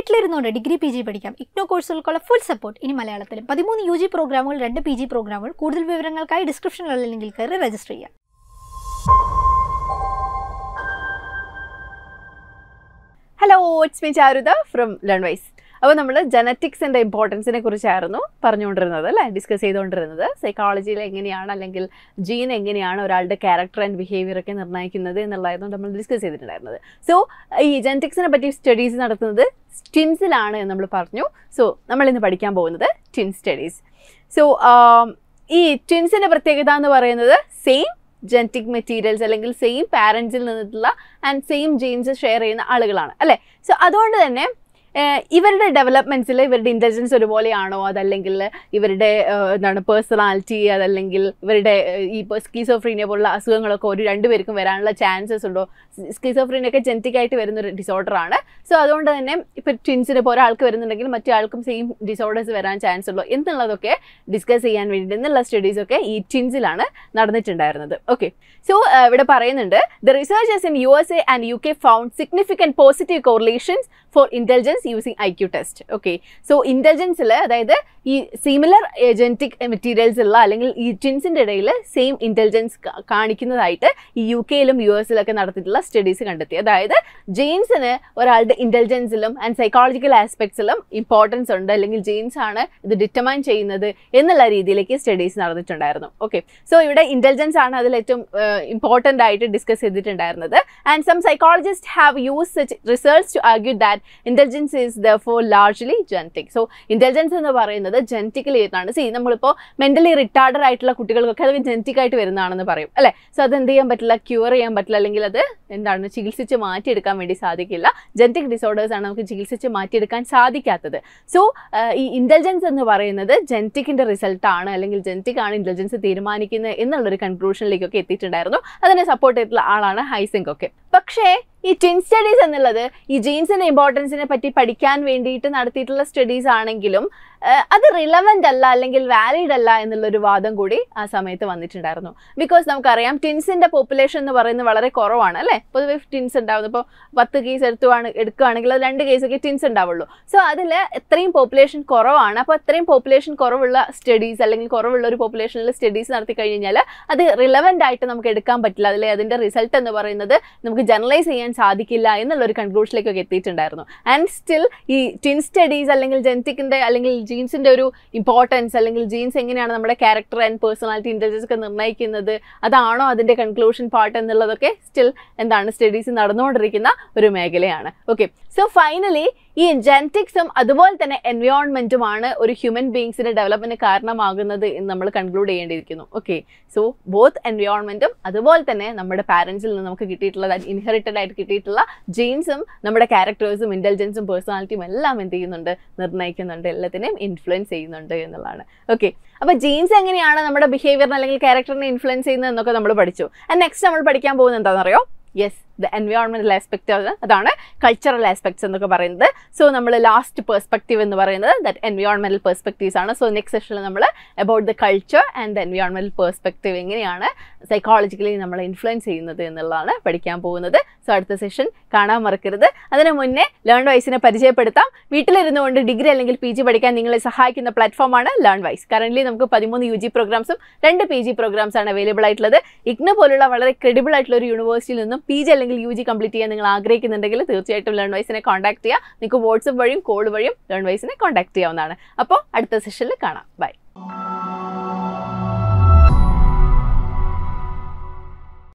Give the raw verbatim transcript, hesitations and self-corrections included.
വീട്ടിലിരുന്നുകൊണ്ട് degree PG പഠിക്കാം. IGNOU കോഴ്സുകൾക്കുള്ള full support ഇനി മലയാളത്തിലും. പതിമൂന്ന് യുജി പ്രോഗ്രാമുകൾ, രണ്ട് പിജി പ്രോഗ്രാമുകൾ. കൂടുതൽ വിവരങ്ങൾക്കായി ഡിസ്ക്രിപ്ഷനിലുള്ള ലിങ്കിൽ കയറി രജിസ്റ്റർ ചെയ്യാം. Hello, it's me Charuda from Learnwise. അപ്പോൾ നമ്മൾ ജനറ്റിക്സിൻ്റെ ഇമ്പോർട്ടൻസിനെ കുറിച്ചായിരുന്നു പറഞ്ഞുകൊണ്ടിരുന്നത് അല്ലേ, ഡിസ്കസ് ചെയ്തുകൊണ്ടിരുന്നത്. സൈക്കോളജിയിൽ എങ്ങനെയാണ് അല്ലെങ്കിൽ ജീൻ എങ്ങനെയാണ് ഒരാളുടെ ക്യാരക്ടർ ആൻഡ് ബിഹേവിയറൊക്കെ നിർണ്ണയിക്കുന്നത് എന്നുള്ളതായിരുന്നു നമ്മൾ ഡിസ്കസ് ചെയ്തിട്ടുണ്ടായിരുന്നത്. സോ ഈ ജനറ്റിക്സിനെ പറ്റി സ്റ്റഡീസ് നടത്തുന്നത് ട്വിൻസിലാണ് എന്ന് നമ്മൾ പറഞ്ഞു. സോ നമ്മളിന്ന് പഠിക്കാൻ പോകുന്നത് ട്വിൻ സ്റ്റഡീസ്. സോ ഈ ട്വിൻസിൻ്റെ പ്രത്യേകത എന്ന് പറയുന്നത് സെയിം ജനറ്റിക് മെറ്റീരിയൽസ് അല്ലെങ്കിൽ സെയിം പാരൻസിൽ നിന്നിട്ടുള്ള ആൻഡ് സെയിം ജീൻസ് ഷെയർ ചെയ്യുന്ന ആളുകളാണ് അല്ലേ. സോ അതുകൊണ്ട് തന്നെ ഇവരുടെ ഡെവലപ്മെൻറ്റ്സിൽ ഇവരുടെ ഇൻ്റലിജൻസ് ഒരുപോലെയാണോ, അതല്ലെങ്കിൽ ഇവരുടെ എന്താണ് പേഴ്സണാലിറ്റി, അതല്ലെങ്കിൽ ഇവരുടെ ഈ സ്കിസോഫ്രീനിയ പോലുള്ള അസുഖങ്ങളൊക്കെ ഒരു രണ്ടുപേർക്കും വരാനുള്ള ചാൻസസ് ഉണ്ടോ? സ്കിസോഫ്രീനിയൊക്കെ ജനറ്റിക്കായിട്ട് വരുന്നൊരു ഡിസോർഡറാണ്. സോ അതുകൊണ്ട് തന്നെ ഇപ്പോൾ ട്വിൻസിന് ഇപ്പോൾ ഒരാൾക്ക് വരുന്നുണ്ടെങ്കിൽ മറ്റേ ആൾക്കും സെയിം ഡിസോർഡേഴ്സ് വരാൻ ചാൻസ് ഉള്ളൂ എന്നുള്ളതൊക്കെ ഡിസ്കസ് ചെയ്യാൻ വേണ്ടിയിട്ട് എന്നുള്ള സ്റ്റഡീസൊക്കെ ഈ ട്വിൻസിലാണ് നടന്നിട്ടുണ്ടായിരുന്നത്. ഓക്കെ, സോ ഇവിടെ പറയുന്നുണ്ട്, the researchers in U S A and U K found significant positive correlations for intelligence using I Q test. Okay, so intelligence la adayide ee similar genetic materials illa allengil ee twins inde idayile same intelligence kaanikunnathayittu ee U K ilum U S ilum okke nadathittulla studies kandethi. Adayide genes ne oralde intelligence ilum and psychological aspects ilum importance undu, allengil genes aanu idu determine cheyyunnathu ennulla reethiyilekku studies nadathittundarunnu. Okay, so ivide intelligence aanu adil ettum important aayittu discuss cheyittundayirunathu. And some psychologists have used such research to argue that intelligence is therefore largely genetic. So intelligence എന്ന് പറയുന്നത് genetically ആണ്. C നമ്മളിപ്പോൾ mentally retarded ആയിട്ടുള്ള കുട്ടികൾക്കൊക്കെ അത് ജനറ്റിക്കായിട്ട് വരുന്നതാണെന്ന് പറയും അല്ലേ. So അത് എന്ത് ചെയ്യാൻ പറ്റില്ല, ക്യൂർ ചെയ്യാൻ പറ്റില്ല, അല്ലെങ്കിൽ അത് എന്താണ് ചികിത്സിച്ച് മാറ്റിയെടുക്കാൻ വേണ്ടി സാധിക്കില്ല. ജനറ്റിക് ഡിസോർഡേഴ്സ് ആണ് നമുക്ക് ചികിത്സിച്ച് മാറ്റിയെടുക്കാൻ സാധിക്കാത്തത്. സോ ഈ ഇൻ്റലിജൻസ് എന്ന് പറയുന്നത് ജനറ്റിക്കിൻ്റെ റിസൾട്ടാണ്, അല്ലെങ്കിൽ ജനറ്റിക്കാണ് ഇൻ്റലിജൻസ് തീരുമാനിക്കുന്നത് എന്നുള്ളൊരു കൺക്ലൂഷനിലേക്കൊക്കെ എത്തിയിട്ടുണ്ടായിരുന്നു. അതിനെ സപ്പോർട്ട് ചെയ്തിട്ടുള്ള ആളാണ് ഹൈസിങ്ക് ഒക്കെ. പക്ഷേ ഈ ട്വിൻ സ്റ്റഡീസ് എന്നുള്ളത് ഈ ജീൻസിൻ്റെ ഇമ്പോർട്ടൻസിനെ പറ്റി പഠിക്കാൻ വേണ്ടിയിട്ട് നടത്തിയിട്ടുള്ള സ്റ്റഡീസ് ആണെങ്കിലും അത് റിലവൻ്റ് അല്ല അല്ലെങ്കിൽ വാലിഡ് അല്ല എന്നുള്ളൊരു വാദം കൂടി ആ സമയത്ത് വന്നിട്ടുണ്ടായിരുന്നു. ബിക്കോസ് നമുക്കറിയാം ട്വിൻസിൻ്റെ പോപ്പുലേഷൻ എന്ന് പറയുന്നത് വളരെ കുറവാണ് അല്ലേ. പൊതുവെ ട്വിൻസ് ഉണ്ടാവുന്നത് ഇപ്പോൾ പത്ത് കേസ് എടുത്തുവാണ് എടുക്കുകയാണെങ്കിൽ അത് രണ്ട് കേസൊക്കെ ട്വിൻസ് ഉണ്ടാവുള്ളൂ. സോ അതിൽ എത്രയും പോപ്പുലേഷൻ കുറവാണ്. അപ്പോൾ അത്രയും പോപ്പുലേഷൻ കുറവുള്ള സ്റ്റഡീസ് അല്ലെങ്കിൽ കുറവുള്ള ഒരു പോപ്പുലേഷനിൽ സ്റ്റഡീസ് നടത്തി കഴിഞ്ഞാൽ അത് റിലവൻ്റ് ആയിട്ട് നമുക്ക് എടുക്കാൻ പറ്റില്ല, അല്ലെങ്കിൽ അതിൻ്റെ റിസൾട്ട് എന്ന് പറയുന്നത് നമുക്ക് ജനറലൈസ് ചെയ്യാൻ സാധിക്കില്ല എന്നുള്ളൊരു കൺക്ലൂഷനിലേക്കൊക്കെ എത്തിയിട്ടുണ്ടായിരുന്നു. ആൻഡ് സ്റ്റിൽ ഈ ട്വിൻ സ്റ്റഡീസ് അല്ലെങ്കിൽ ജനറ്റിക്കിൻ്റെ അല്ലെങ്കിൽ ജീൻസിൻ്റെ ഒരു ഇമ്പോർട്ടൻസ് അല്ലെങ്കിൽ ജീൻസ് എങ്ങനെയാണ് നമ്മുടെ ക്യാരക്ടർ ആൻഡ് പേഴ്സണാലിറ്റി ഇൻ്റലിജൻസ് ഒക്കെ നിർണ്ണയിക്കുന്നത്, അതാണോ അതിൻ്റെ കൺക്ലൂഷൻ പാർട്ട് എന്നുള്ളതൊക്കെ സ്റ്റിൽ എന്താണ് സ്റ്റഡീസ് നടന്നുകൊണ്ടിരിക്കുന്ന ഒരു മേഖലയാണ്. ഓക്കെ, സോ ഫൈനലി ഈ ജനറ്റിക്സും അതുപോലെ തന്നെ എൻവയോൺമെൻറ്റുമാണ് ഒരു ഹ്യൂമൻ ബീയിങ്സിൻ്റെ ഡെവലപ്മെൻറ്റ് കാരണമാകുന്നത് എന്ന് നമ്മൾ കൺക്ലൂഡ് ചെയ്യേണ്ടിയിരിക്കുന്നു. ഓക്കെ, സോ ബോത്ത് എൻവയോൺമെൻറ്റും അതുപോലെ തന്നെ നമ്മുടെ പാരൻസിൽ നിന്ന് നമുക്ക് കിട്ടിയിട്ടുള്ള ഇൻഹെറിറ്റഡ് ആയിട്ട് കിട്ടിയിട്ടുള്ള ജീൻസും നമ്മുടെ ക്യാരക്ടേഴ്സും ഇൻ്റലിജൻസും പേഴ്സണാലിറ്റിയും എല്ലാം എന്ത് ചെയ്യുന്നുണ്ട്, നിർണ്ണയിക്കുന്നുണ്ട്, എല്ലാത്തിനെയും ഇൻഫ്ലുവൻസ് ചെയ്യുന്നുണ്ട് എന്നുള്ളതാണ്. ഓക്കെ, അപ്പോൾ ജീൻസ് എങ്ങനെയാണ് നമ്മുടെ ബിഹേവിയറിനെ അല്ലെങ്കിൽ ക്യാരക്ടറിനെ ഇൻഫ്ലുവൻസ് ചെയ്യുന്നത് എന്നൊക്കെ നമ്മൾ പഠിച്ചു. ആൻഡ് നെക്സ്റ്റ് നമ്മൾ പഠിക്കാൻ പോകുന്നത് എന്താണെന്നറിയോ? യെസ്, ദ എൻവയോൺമെൻ്റൽ ആസ്പെക്റ്റ്, അതാണ് കൾച്ചറൽ ആസ്പെക്ട്സ് എന്നൊക്കെ പറയുന്നത്. സോ നമ്മൾ ലാസ്റ്റ് പെർസ്പെക്റ്റീവ് എന്ന് പറയുന്നത് ദറ്റ് എൻവയോൺമെൻ്റൽ പെർസ്പെക്റ്റീവ്സ് ആണ്. സോ നെക്സ്റ്റ് സെഷനിൽ നമ്മൾ about the culture and the എൻവയോൺമെൻ്റൽ പെർസ്പെക്റ്റീവ് എങ്ങനെയാണ് സൈക്കോളജിക്കലി നമ്മളെ ഇൻഫ്ലുവൻസ് ചെയ്യുന്നത് എന്നുള്ളതാണ് പഠിക്കാൻ പോകുന്നത്. സോ അടുത്ത സെഷൻ കാണാൻ മറക്കരുത്. അതിന് മുന്നേ ലേൺവൈസിനെ പരിചയപ്പെടുത്താം. വീട്ടിലിരുന്നു കൊണ്ട് ഡിഗ്രി അല്ലെങ്കിൽ പി ജി പഠിക്കാൻ നിങ്ങളെ സഹായിക്കുന്ന പ്ലാറ്റ്ഫോമാണ് ലേൺവൈസ്. കറൻ്റ്ലി നമുക്ക് പതിമൂന്ന് യു ജി പ്രോഗ്രാംസും രണ്ട് പി ജി പ്രോഗ്രാംസാണ് അവൈലബിൾ ആയിട്ടുള്ളത്. ഇഗ്നോ പോലുള്ള വളരെ ക്രെഡിബിൾ ആയിട്ടുള്ള ഒരു യൂണിവേഴ്സിറ്റിയിൽ നിന്നും പി ജി അല്ലെങ്കിൽ യു ജി കംപ്ലീറ്റ് ചെയ്യാൻ നിങ്ങൾ ആഗ്രഹിക്കുന്നുണ്ടെങ്കിൽ തീർച്ചയായിട്ടും ലേൺവൈസിനെ കോൺടാക്ട് ചെയ്യുക. നിങ്ങൾക്ക് വാട്സപ്പ് വഴിയും കോൾ വഴിയും ലേൺവൈസിനെ കോൺടാക്ട് ചെയ്യാവുന്നതാണ്. അപ്പോൾ അടുത്ത സെഷനിൽ കാണാം. ബൈ.